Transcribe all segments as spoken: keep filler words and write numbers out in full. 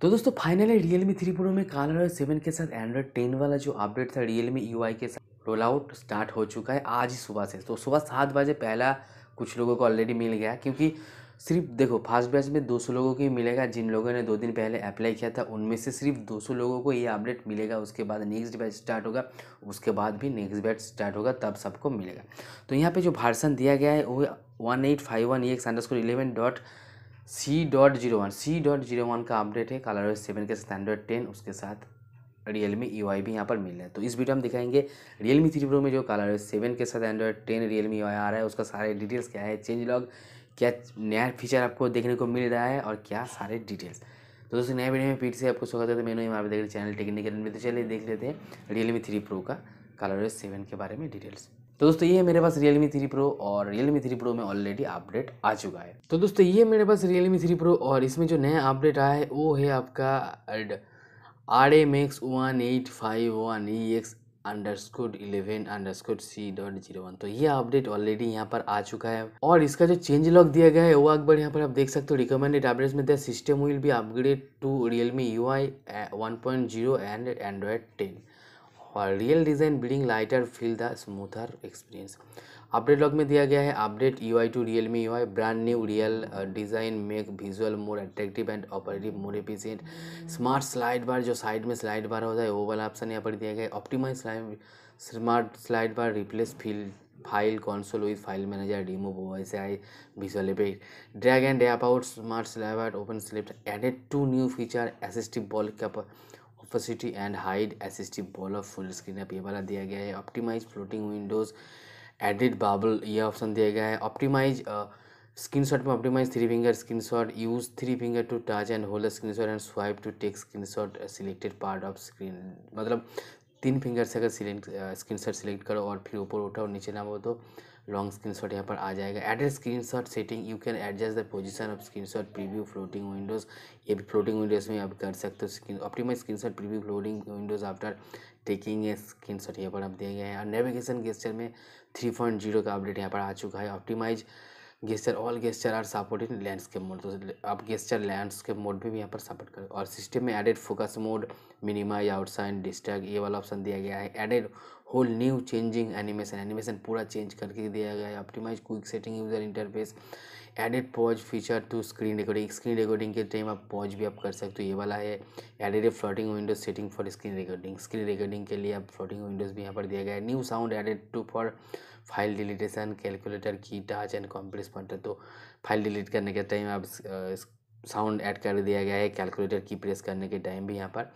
तो दोस्तों finally Realme three pro में कलरओएस सेवन के साथ एंड्रॉयड टेन वाला जो अपडेट था रियलमी यूआई के साथ रोल आउट स्टार्ट हो चुका है आज ही सुबह से। तो सुबह सात बजे पहला कुछ लोगों को ऑलरेडी मिल गया, क्योंकि सिर्फ देखो फर्स्ट बैच में दो सौ लोगों को ही मिलेगा। जिन लोगों ने दो दिन पहले अप्लाई किया था उनमें से सिर्फ दो सौ लोगों को ये अपडेट मिलेगा। उसके बाद नेक्स्ट बैच स्टार्ट होगा, उसके बाद भी नेक्स्ट बैच स्टार्ट होगा, तब सबको मिलेगा। तो यहाँ पे जो वर्जन दिया गया है वो one eight five one X underscore eleven dot C dot zero one C dot zero one का अपडेट है कलरओएस सेवन के साथ एंड्रॉयड टेन, उसके साथ रियलमी यूआई भी यहाँ पर मिल रहा है। तो इस वीडियो हम दिखाएंगे रियलमी थ्री प्रो में जो कलरओएस सेवन के साथ एंड्रॉयड टेन रियलमी यूआई आ रहा है उसका सारे डिटेल्स क्या है, चेंज लॉग, क्या नया फीचर आपको देखने को मिल रहा है और क्या सारे डिटेल्स। तो दोस्तों नए वीडियो में फिर से आपको स्वागत है। तो मैंने यहाँ पर देख रहे चैनल टेक्निकल में, तो चलिए देख लेते हैं रियलमी थ्री प्रो का कलरओएस सेवन के बारे में डिटेल्स। तो दोस्तों ये है मेरे पास रियलमी थ्री प्रो और रियलमी थ्री प्रो में ऑलरेडी अपडेट आ चुका है। तो दोस्तों ये मेरे पास रियलमी थ्री प्रो और इसमें जो नया अपडेट आया है वो है आपका R M X one eight five one E X underscore eleven underscore C dot zero one. तो ये अपडेट ऑलरेडी यहाँ पर आ चुका है और इसका जो चेंज लॉग दिया गया है वो अकबर यहाँ पर आप देख सकते हो। रिकमेंडेड अपडेट्स में the system will be upgraded to Realme U I one point zero and Android ten और real design building lighter feel the smoother experience. Update log में दिया गया है update U I to Realme U I brand new real design make visual more attractive and operative more efficient. Smart slide bar, जो side में slide बार होता है वो वाला ऑप्शन यहाँ पर दिया गया है। Optimise smart slide bar replace feel file console with file manager remove voice I visual effect drag and drop out smart slide bar open split added to new feature assistive ball cap opacity and hide assistive ball of full screen आप ये वाला दिया गया है। Optimise floating windows edit bubble ये option दिया गया है। ऑप्टिमाइज स्क्रीनशॉट में optimise three finger screenshot use three finger to touch and hold screenshot and swipe to take screenshot selected part of screen, मतलब तीन फिंगर से अगर सिलेक्ट स्क्रीनशॉट सिलेक्ट करो और फिर ऊपर उठाओ नीचे नामो तो लॉन्ग स्क्रीनशॉट यहाँ पर आ जाएगा। Added screenshot setting you can adjust the position of screenshot preview floating windows, ये भी फ्लोटिंग विंडोज में आप कर सकते हो। Screen optimise screenshot preview floating windows after taking a screenshot यहाँ पर आप दिया गया है। और नेविगेशन गेस्चर में थ्री पॉइंट जीरो का अपडेट यहाँ पर आ चुका है। Optimise gesture all gesture are supported in landscape mode, तो आप गेस्चर लैंडस्केप मोड भी यहाँ पर सपोर्ट करें। और सिस्टम में added focus mode minimise outside distract ये वाला ऑप्शन दिया गया है। Added whole new changing animation, animation पूरा चेंज करके दिया गया है। Optimise quick setting user interface added pause feature to screen recording, screen recording के टाइम आप पॉज भी आप कर सकते हो ये वाला है। Added floating windows setting for screen recording, screen recording के लिए आप फ्लोटिंग विंडोज भी यहाँ पर दिया गया है। New sound added to for file deletion calculator की टच एंड कंप्रेस बटन, तो फाइल डिलीट करने के टाइम आप साउंड ऐड कर दिया गया है। कैलकुलेटर की प्रेस करने के टाइम भी यहाँ पर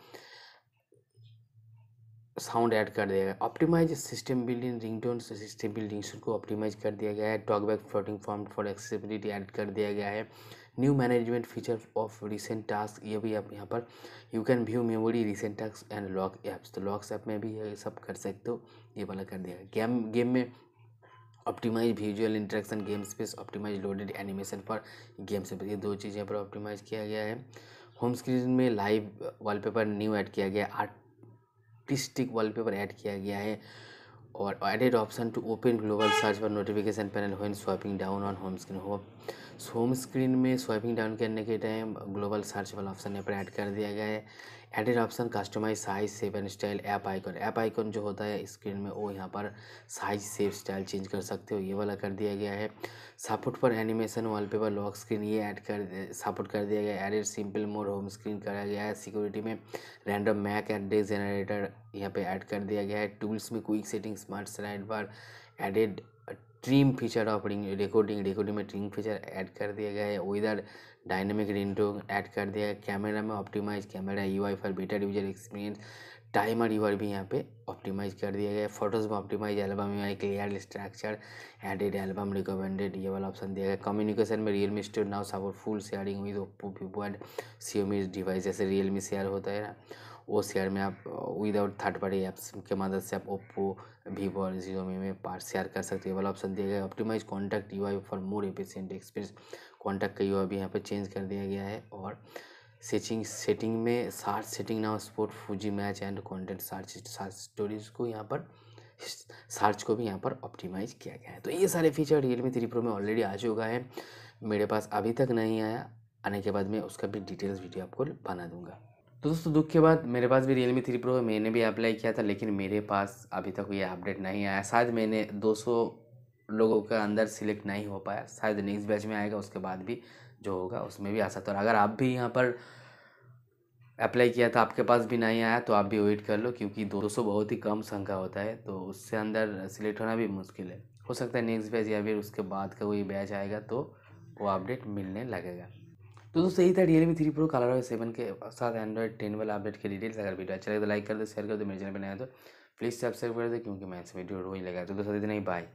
साउंड ऐड कर दिया गया है। Optimise system building ringtone, system building को ऑप्टिमाइज कर दिया गया है। Talkback floating form for accessibility add कर दिया गया है। New management feature of recent task ये भी आप यहाँ पर you can view memory recent task and lock apps, तो लॉक्स ऐप में भी ये सब कर सकते हो ये वाला कर दिया गया। गेम गेम में optimise visual interaction game space, optimise loaded animation पर गेम स्पेस, ये दो चीज़ें पर ऑप्टिमाइज किया गया है। होम स्क्रीन में लाइव वॉलपेपर न्यू ऐड किया गया, आर्टिस्टिक वॉलपेपर ऐड किया गया है। और added option to open global search पर notification panel when swiping down on home screen, हो होम स्क्रीन में स्वाइपिंग डाउन करने के टाइम ग्लोबल सर्च वाला ऑप्शन यहाँ पर ऐड कर दिया गया है। Added option customise size save and style app icon, app icon जो होता है स्क्रीन में वो यहाँ पर साइज सेव स्टाइल चेंज कर सकते हो ये वाला कर दिया गया है। सपोर्ट पर एनिमेशन वॉलपेपर लॉक स्क्रीन ये ऐड कर सपोर्ट कर दिया गया है। Added simple mode home screen कराया गया है। सिक्योरिटी में रैंडम मैक एड्रेस जनरेटर यहाँ पे ऐड कर दिया गया है। टूल्स में quick setting smart slide bar added trim feature of recording, recording में ट्रिम फीचर ऐड कर दिया गया है। वेदर डायनेमिक रिंगटोन ऐड कर दिया है। कैमरा में optimise camera UI for better user experience, timer UI भी यहाँ पे ऑप्टिमाइज कर दिया गया है। फोटोज में optimise album UI clear structure added album recommended ये वाला ऑप्शन दिया गया है। कम्युनिकेशन में Realme store now support full sharing with Oppo Vivo and Xiaomi device, जैसे रियलमी शेयर होता है ना वो शेयर में आप विदाउट थर्ड पार्टी ऐप्स के मदद से आप ओप्पो वीवो और शियोमी में पार्ट शेयर कर सकते हैं वाला ऑप्शन दिया गया है। Optimise contact UI for more efficient experience, contact का यूआई भी यहाँ पे चेंज कर दिया गया है। और सेचिंग सेटिंग में search setting now support fuzzy match and content search search stories को यहाँ पर सर्च को भी यहाँ पर ऑप्टिमाइज किया गया है। तो ये सारे फीचर रियलमी थ्री प्रो में ऑलरेडी आ चुका है, मेरे पास अभी तक नहीं आया आने के बाद मैं उसका भी डिटेल्स वीडियो आपको बना दूंगा। तो दोस्तों दुख के बाद मेरे पास भी Realme थ्री Pro है, मैंने भी अप्लाई किया था लेकिन मेरे पास अभी तक ये अपडेट नहीं आया। शायद मैंने दो सौ लोगों का अंदर सिलेक्ट नहीं हो पाया, शायद नेक्स्ट बैच में आएगा, उसके बाद भी जो होगा उसमें भी आ सकता है। और अगर आप भी यहाँ पर अप्लाई किया था आपके पास भी नहीं आया तो आप भी वेट कर लो, क्योंकि दो सौ बहुत ही कम संख्या होता है तो उससे अंदर सिलेक्ट होना भी मुश्किल है। हो सकता है नेक्स्ट बैच या फिर उसके बाद का कोई बैच आएगा तो वो अपडेट मिलने लगेगा। तो दोस्तों यही था Realme three Pro ColorOS seven के साथ Android टेन वाला अपडेट के डिटेल्स। अगर वीडियो अच्छा लगे तो लाइक कर दो, शेयर कर दो, मेरे चैनल पर नया हो तो प्लीज़ सब्सक्राइब कर दो, क्योंकि मैं ऐसे वीडियो रोज लगाया। तो दोस्तों इतना ही, बाय।